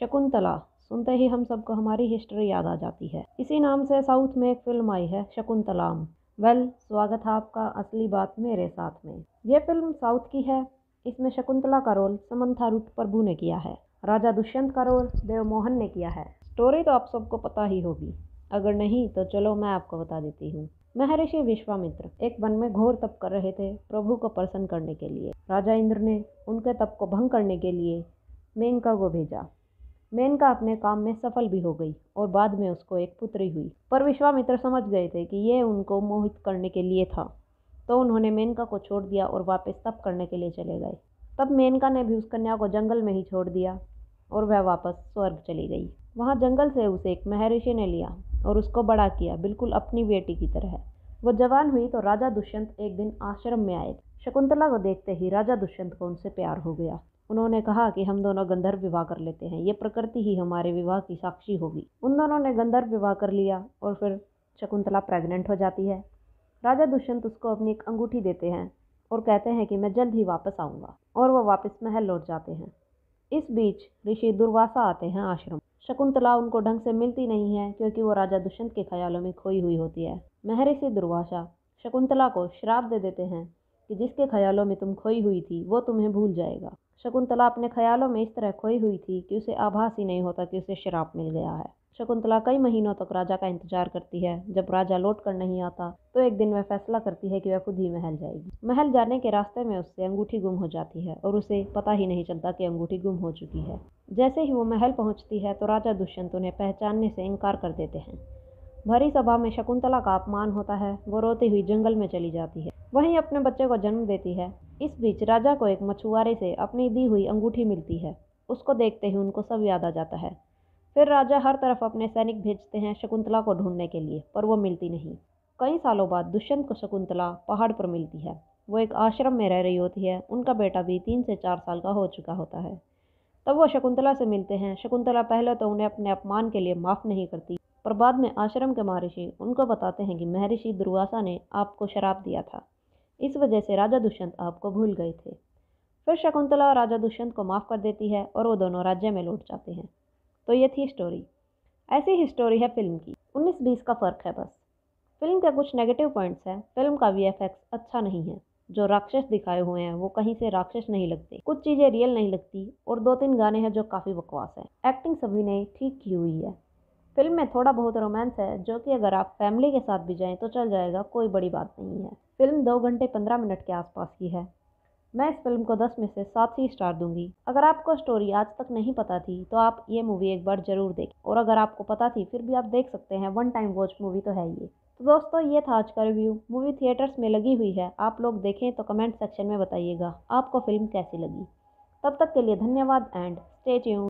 शकुंतला, सुनते ही हम सबको हमारी हिस्ट्री याद आ जाती है। इसी नाम से साउथ में एक फिल्म आई है, शकुंतलाम। स्वागत है आपका असली बात मेरे साथ में। ये फिल्म साउथ की है। इसमें शकुंतला का रोल समंथा रुथ प्रभु ने किया है, राजा दुष्यंत का रोल देव मोहन ने किया है। स्टोरी तो आप सबको पता ही होगी, अगर नहीं तो चलो मैं आपको बता देती हूँ। महर्षि विश्वामित्र एक वन में घोर तप कर रहे थे प्रभु को प्रसन्न करने के लिए। राजा इंद्र ने उनके तप को भंग करने के लिए मेनका को भेजा। मेनका अपने काम में सफल भी हो गई और बाद में उसको एक पुत्री हुई। पर विश्वामित्र समझ गए थे कि ये उनको मोहित करने के लिए था, तो उन्होंने मेनका को छोड़ दिया और वापस तप करने के लिए चले गए। तब मेनका ने भी उस कन्या को जंगल में ही छोड़ दिया और वह वापस स्वर्ग चली गई। वहाँ जंगल से उसे एक महर्षि ने लिया और उसको बड़ा किया, बिल्कुल अपनी बेटी की तरह। वो जवान हुई तो राजा दुष्यंत एक दिन आश्रम में आए। शकुंतला को देखते ही राजा दुष्यंत को उनसे प्यार हो गया। उन्होंने कहा कि हम दोनों गंधर्व विवाह कर लेते हैं, ये प्रकृति ही हमारे विवाह की साक्षी होगी। उन दोनों ने गंधर्व विवाह कर लिया और फिर शकुंतला प्रेग्नेंट हो जाती है। राजा दुष्यंत उसको अपनी एक अंगूठी देते हैं और कहते हैं कि मैं जल्द ही वापस आऊँगा, और वह वापस महल लौट जाते हैं। इस बीच ऋषि दुर्वासा आते हैं आश्रम। शकुंतला उनको ढंग से मिलती नहीं है क्योंकि वो राजा दुष्यंत के ख्यालों में खोई हुई होती है। महर्षि दुर्वासा शकुंतला को श्राप दे देते हैं कि जिसके ख्यालों में तुम खोई हुई थी वो तुम्हें भूल जाएगा। शकुंतला अपने ख्यालों में इस तरह खोई हुई थी कि उसे आभास ही नहीं होता कि उसे श्राप मिल गया है। शकुंतला कई महीनों तक राजा का इंतजार करती है। जब राजा लौट कर नहीं आता तो एक दिन वह फैसला करती है कि वह खुद ही महल जाएगी। महल जाने के रास्ते में उससे अंगूठी गुम हो जाती है और उसे पता ही नहीं चलता कि अंगूठी गुम हो चुकी है। जैसे ही वो महल पहुंचती है तो राजा दुष्यंत उन्हें पहचानने से इनकार कर देते हैं। भरी सभा में शकुंतला का अपमान होता है। वो रोती हुई जंगल में चली जाती है, वहीं अपने बच्चे को जन्म देती है। इस बीच राजा को एक मछुआरे से अपनी दी हुई अंगूठी मिलती है। उसको देखते ही उनको सब याद आ जाता है। फिर राजा हर तरफ अपने सैनिक भेजते हैं शकुंतला को ढूंढने के लिए, पर वो मिलती नहीं। कई सालों बाद दुष्यंत को शकुंतला पहाड़ पर मिलती है। वो एक आश्रम में रह रही होती है। उनका बेटा भी 3 से 4 साल का हो चुका होता है। तब वो शकुंतला से मिलते हैं। शकुंतला पहले तो उन्हें अपने अपमान के लिए माफ़ नहीं करती, पर बाद में आश्रम के महर्षि उनको बताते हैं कि महर्षि दुर्वासा ने आपको श्राप दिया था, इस वजह से राजा दुष्यंत आपको भूल गए थे। फिर शकुंतला राजा दुष्यंत को माफ़ कर देती है और वो दोनों राज्य में लौट जाते हैं। तो ये थी स्टोरी। ऐसी ही स्टोरी है फिल्म की, 19-20 का फ़र्क है बस। फिल्म के कुछ नेगेटिव पॉइंट्स हैं। फिल्म का वीएफएक्स अच्छा नहीं है। जो राक्षस दिखाए हुए हैं वो कहीं से राक्षस नहीं लगते, कुछ चीज़ें रियल नहीं लगती, और 2-3 गाने हैं जो काफ़ी बकवास हैं। एक्टिंग सभी ने ठीक की हुई है। फिल्म में थोड़ा बहुत रोमांस है जो कि अगर आप फैमिली के साथ भी जाएँ तो चल जाएगा, कोई बड़ी बात नहीं है। फिल्म 2 घंटे 15 मिनट के आसपास की है। मैं इस फिल्म को 10 में से 7 ही स्टार दूंगी। अगर आपको स्टोरी आज तक नहीं पता थी तो आप ये मूवी एक बार ज़रूर देखें, और अगर आपको पता थी फिर भी आप देख सकते हैं, वन टाइम वॉच मूवी तो है ये। तो दोस्तों ये था आज का रिव्यू। मूवी थिएटर्स में लगी हुई है, आप लोग देखें तो कमेंट सेक्शन में बताइएगा आपको फिल्म कैसी लगी। तब तक के लिए धन्यवाद एंड स्टे ट्यून्ड।